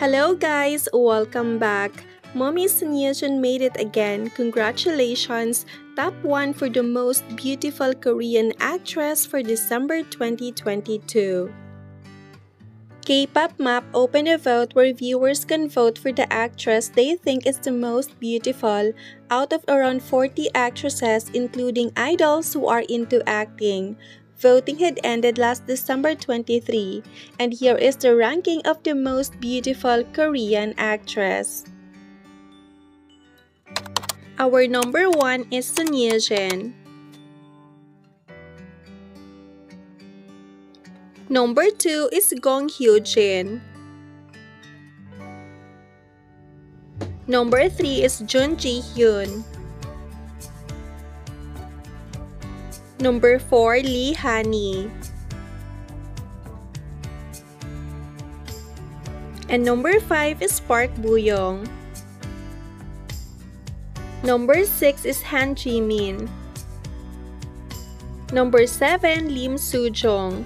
Hello guys, welcome back. Mommy Son Ye Jin made it again. Congratulations, top 1 for the most beautiful Korean actress for December 2022. K-pop map opened a vote where viewers can vote for the actress they think is the most beautiful out of around 40 actresses including idols who are into acting. Voting had ended last December 23, and here is the ranking of the most beautiful Korean actress. Our number 1 is Son Ye Jin. Number 2 is Gong Hyo Jin. Number 3 is Jun Ji Hyun. Number 4, Lee Hani. And number 5 is Park Buyong. Number 6 is Han Ji Min. Number 7, Lim Su Jong.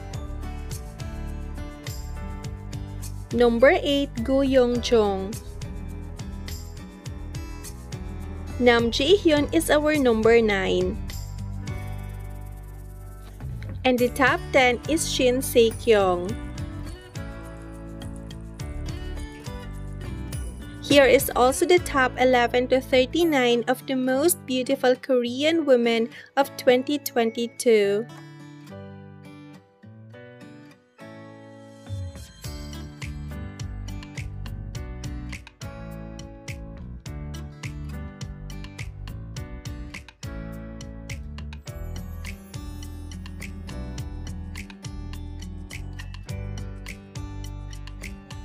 Number 8, Gu Yong Jong. Nam Ji Hyun is our number 9. And the top 10 is Shin Se Kyung. Here is also the top 11 to 39 of the most beautiful Korean women of 2022.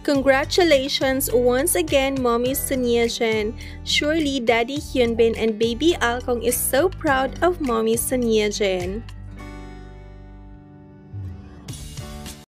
Congratulations once again, Mommy Son Ye Jin. Surely Daddy Hyun Bin and Baby Alkong is so proud of Mommy Son Ye Jin.